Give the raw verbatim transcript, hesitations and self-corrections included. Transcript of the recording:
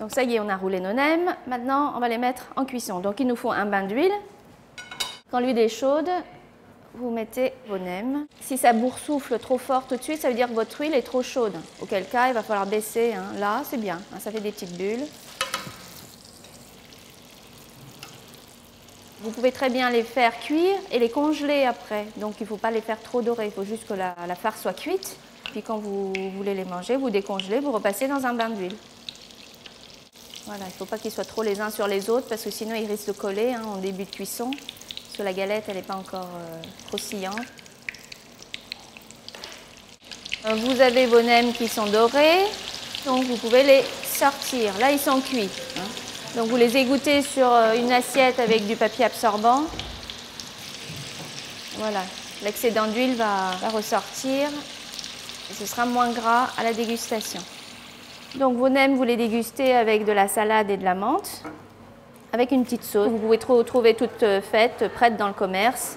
Donc ça y est, on a roulé nos nems. Maintenant, on va les mettre en cuisson. Donc il nous faut un bain d'huile. Quand l'huile est chaude, vous mettez vos nems. Si ça boursoufle trop fort tout de suite, ça veut dire que votre huile est trop chaude. Auquel cas, il va falloir baisser. Hein. Là, c'est bien. Ça fait des petites bulles. Vous pouvez très bien les faire cuire et les congeler après. Donc il ne faut pas les faire trop dorer. Il faut juste que la, la farce soit cuite. Puis quand vous voulez les manger, vous décongelez, vous repassez dans un bain d'huile. Voilà, il ne faut pas qu'ils soient trop les uns sur les autres parce que sinon ils risquent de coller hein, en début de cuisson. Parce que la galette, elle n'est pas encore euh, croustillante. Vous avez vos nems qui sont dorés. Donc vous pouvez les sortir. Là, ils sont cuits. Hein. Donc vous les égouttez sur une assiette avec du papier absorbant. Voilà, l'excédent d'huile va, va ressortir. Et ce sera moins gras à la dégustation. Donc vos nems, vous les dégustez avec de la salade et de la menthe, avec une petite sauce. Vous pouvez trouver toute faite, prête dans le commerce.